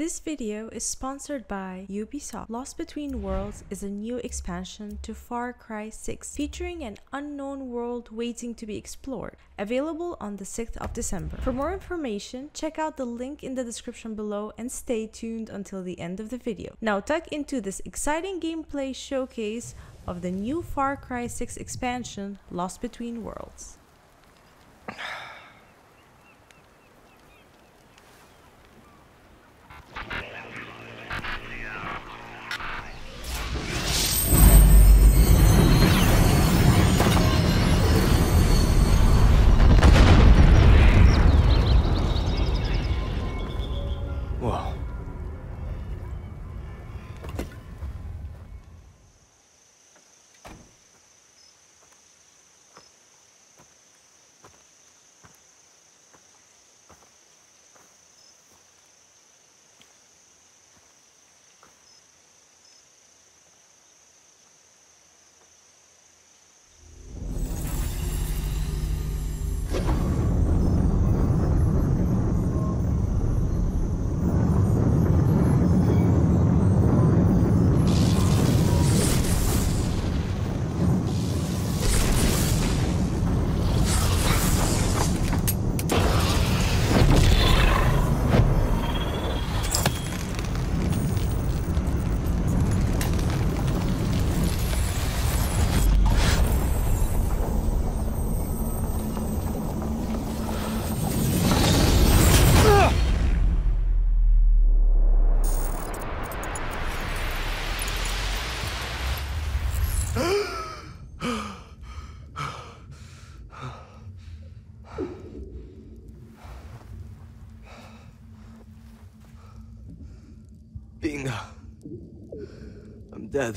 This video is sponsored by Ubisoft. Lost Between Worlds is a new expansion to Far Cry 6, featuring an unknown world waiting to be explored, available on the 6th of December. For more information, check out the link in the description below and stay tuned until the end of the video. Now tuck into this exciting gameplay showcase of the new Far Cry 6 expansion, Lost Between Worlds. Bingo. I'm dead.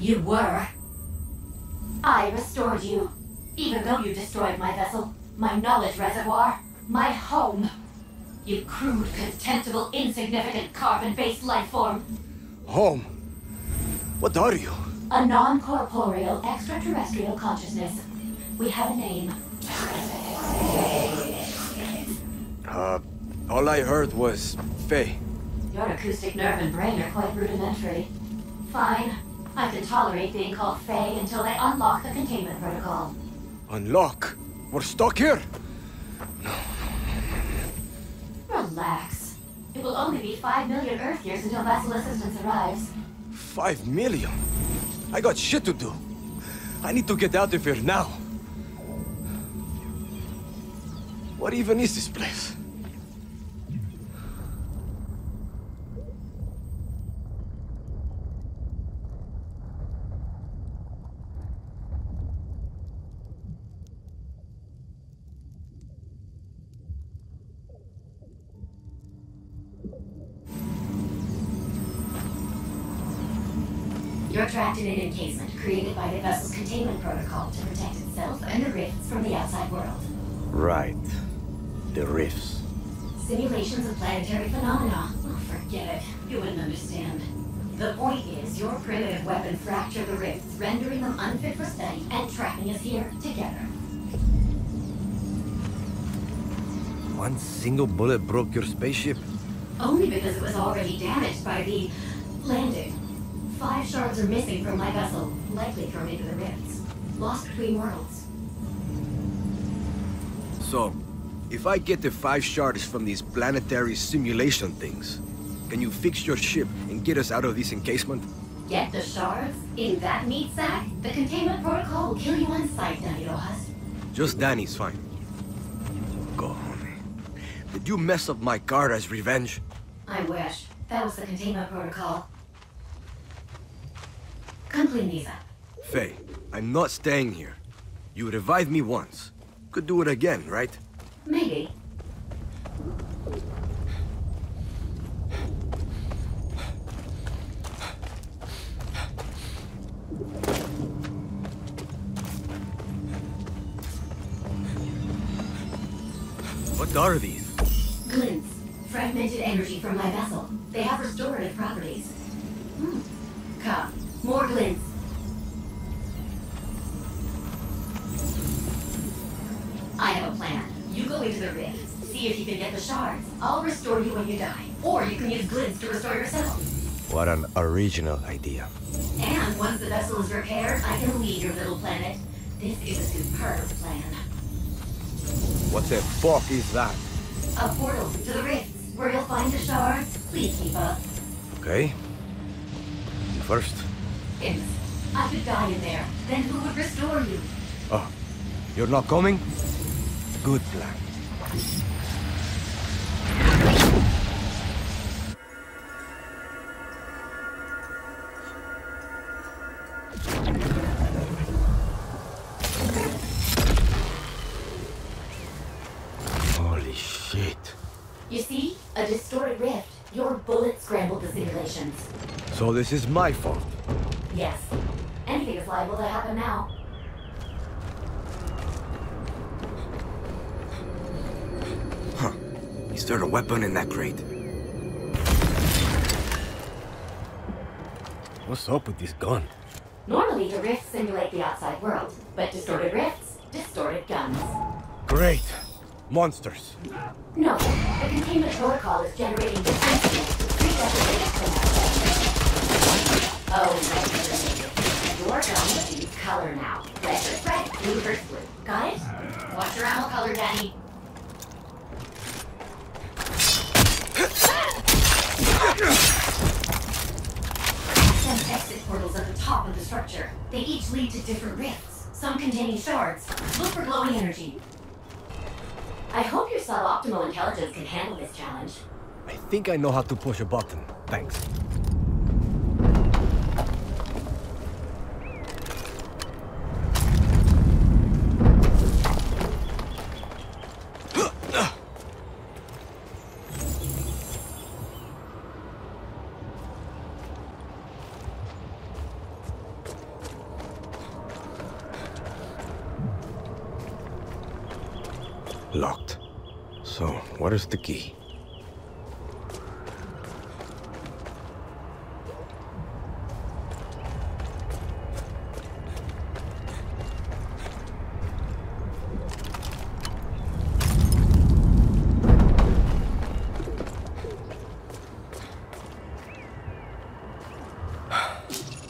You were. I restored you. Even though you destroyed my vessel, my knowledge reservoir, my home. You crude, contemptible, insignificant carbon-based life form. Home? What are you? A non-corporeal extraterrestrial consciousness. We have a name. All I heard was Faye. Your acoustic nerve and brain are quite rudimentary. Fine. I can tolerate being called Faye until they unlock the containment protocol. Unlock? We're stuck here? No. Relax. It will only be 5 million Earth years until vessel assistance arrives. 5 million? I got shit to do. I need to get out of here now. What even is this place? You're trapped in an encasement created by the vessel's containment protocol to protect itself and the rifts from the outside world. Right. The rifts. Simulations of planetary phenomena. Oh, forget it. You wouldn't understand. The point is, your primitive weapon fractured the rifts, rendering them unfit for study and trapping us here together. One single bullet broke your spaceship? Only because it was already damaged by the landing. 5 shards are missing from my vessel, likely thrown into the rifts. Lost Between Worlds. So, if I get the 5 shards from these planetary simulation things, can you fix your ship and get us out of this encasement? Get the shards? In that meat sack? The containment protocol will kill you on sight, Danny Rojas. Just Danny's fine. Go home. Did you mess up my car as revenge? I wish. That was the containment protocol. Come clean these up. Faye, I'm not staying here. You revived me once. Could do it again, right? Maybe. What are these? Glints. Fragmented energy from my vessel. They have restorative properties. Come. More glints. I have a plan. You go into the rifts, see see if you can get the shards. I'll restore you when you die. Or you can use glints to restore yourself. What an original idea. And once the vessel is repaired, I can leave your little planet. This is a superb plan. What the fuck is that? A portal to the rifts, where you'll find the shards. Please keep up. Okay. First? Yes. I could die in there. Then who would restore you? Oh. You're not coming? Good plan. Holy shit. You see? A distorted rift. Your bullet scrambled the simulations. So this is my fault? Yes. Anything is liable to happen now. Huh. Is there a weapon in that crate? What's up with this gun? Normally the rifts simulate the outside world, but distorted rifts, distorted guns. Great. Monsters. No. The containment protocol is generating different Oh, your gun will be color now. Red versus red, blue versus blue. Got it? Watch your ammo color, Danny. Some exit portals at the top of the structure. They each lead to different rifts, some containing shards. Look for glowing energy. I hope your suboptimal intelligence can handle this challenge. I think I know how to push a button. Thanks. Locked. So, what is the key?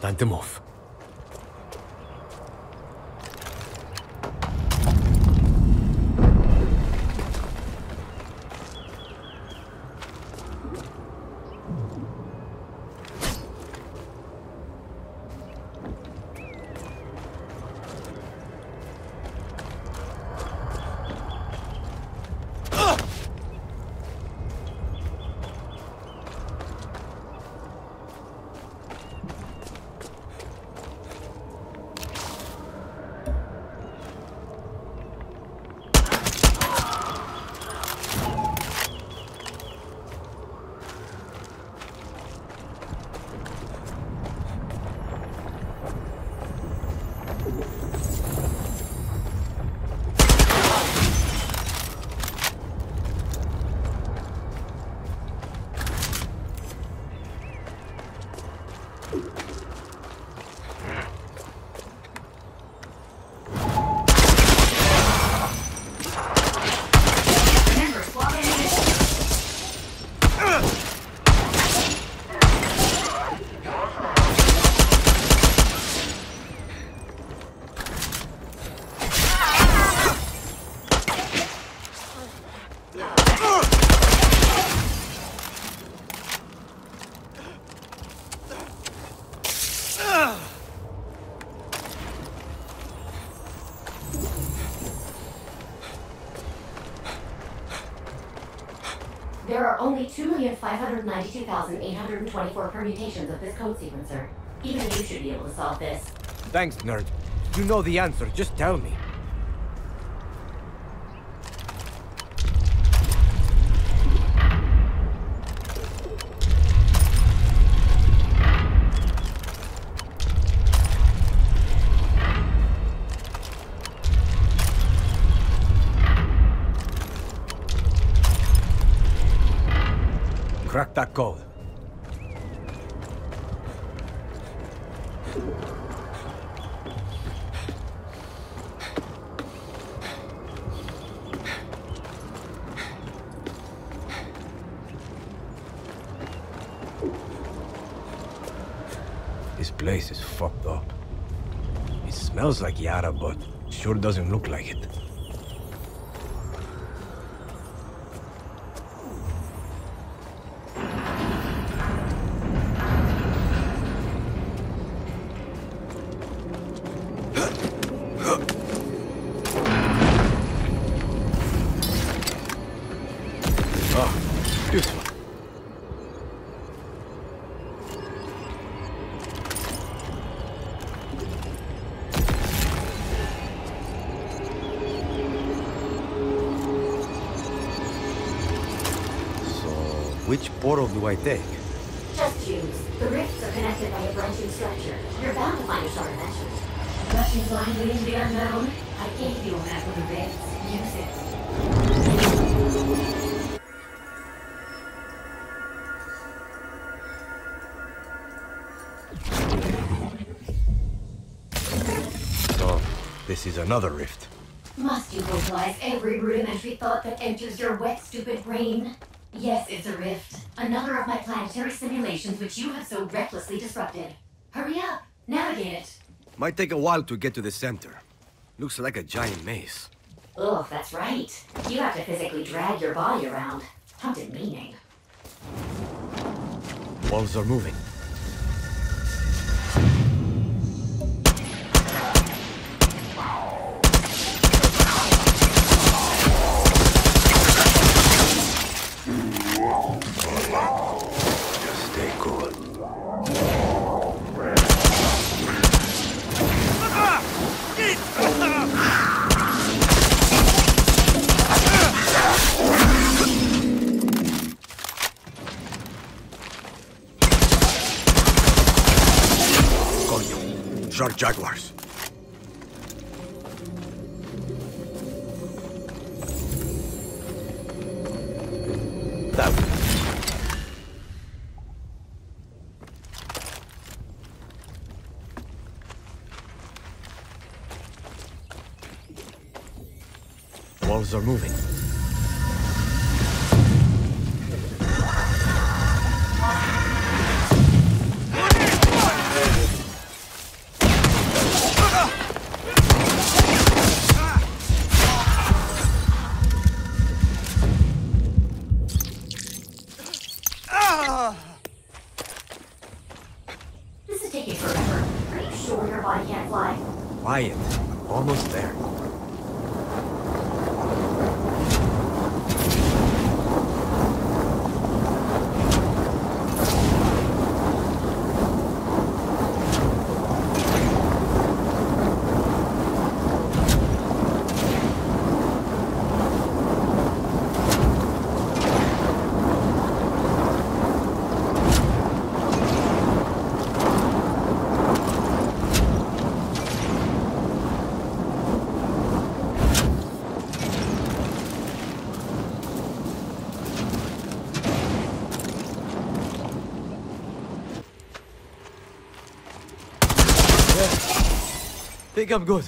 Time to move. There are only 2,592,824 permutations of this code sequencer. Even you should be able to solve this. Thanks, nerd. You know the answer, just tell me. Crack that code. This place is fucked up. It smells like Yara, but sure doesn't look like it. I take. Just choose. The rifts are connected by a branching structure. You're bound to find a short measure. Rushing blindly into the unknown, I gave you a map of the rifts. Use it. So, this is another rift. Must you vocalize every rudimentary thought that enters your wet, stupid brain? Yes, it's a rift. Another of my planetary simulations which you have so recklessly disrupted. Hurry up! Navigate it! Might take a while to get to the center. Looks like a giant maze. Ugh, that's right. You have to physically drag your body around. How demeaning. Walls are moving. Jaguars. That way. Walls are moving. I think I'm good.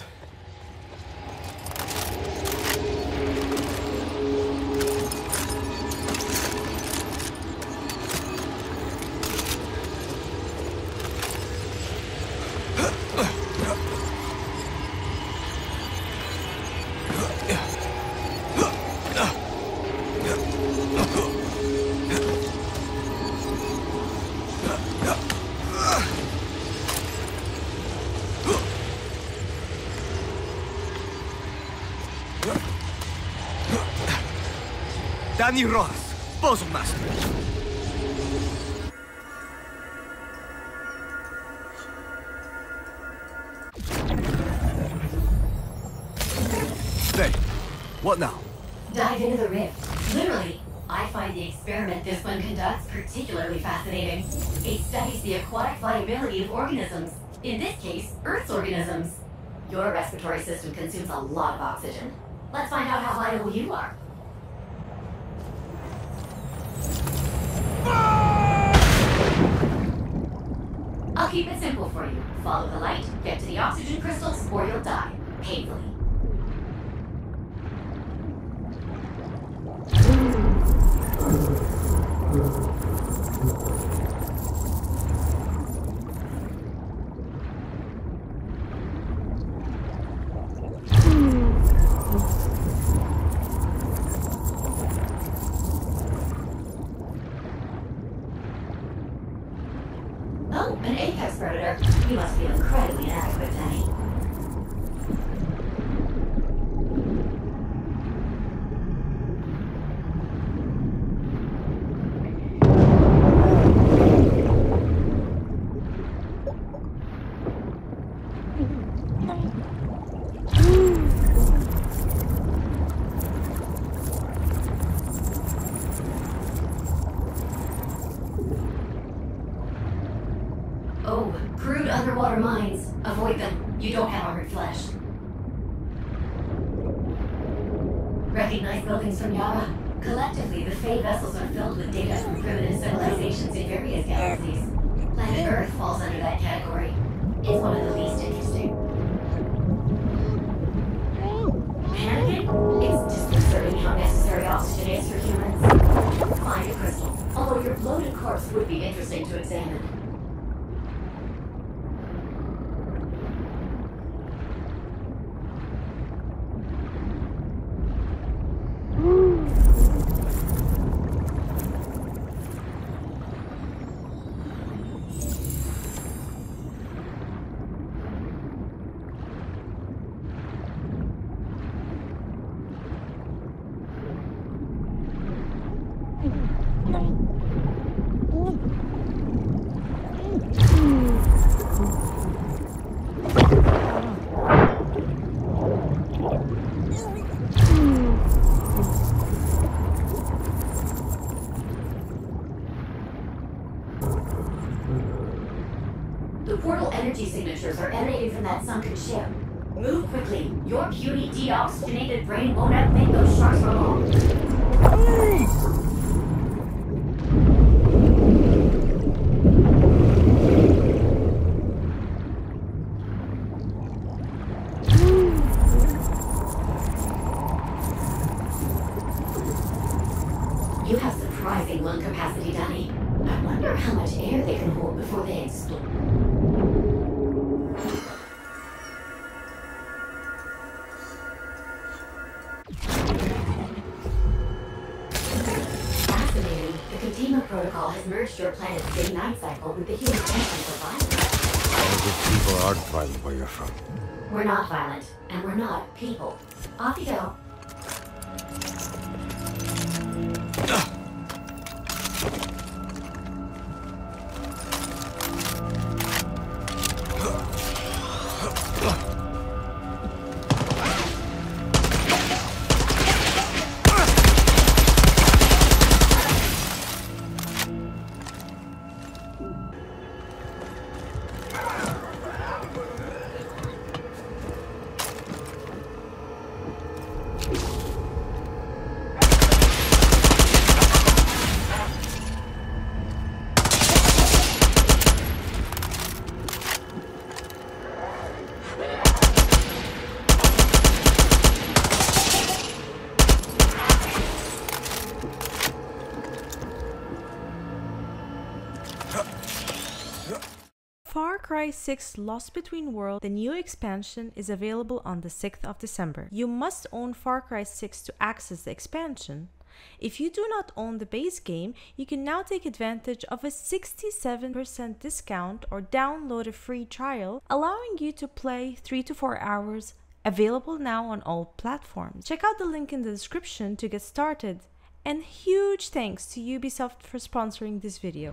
Danny Rojas, puzzle master. Faye, what now? Dive into the rift. Literally. I find the experiment this one conducts particularly fascinating. It studies the aquatic viability of organisms. In this case, Earth's organisms. Your respiratory system consumes a lot of oxygen. Let's find out how viable you are. I'll keep it simple for you. Follow the light, get to the oxygen crystals, or you'll die. Painfully. An apex predator? You must feel incredibly inadequate, Danny. Ship. Move quickly. Your puny deoxygenated brain won't outthink those sharks for long. You have surprising lung capacity, Danny. I wonder how much air they can hold before they explode. Merged your planet's big night cycle with the human essence of violence. People aren't violent where you're from. We're not violent, and we're not people. Off you go. Far Cry 6 Lost Between Worlds, the new expansion, is available on the 6th of December. You must own Far Cry 6 to access the expansion. If you do not own the base game, you can now take advantage of a 67% discount or download a free trial, allowing you to play 3 to 4 hours, available now on all platforms. Check out the link in the description to get started, and huge thanks to Ubisoft for sponsoring this video.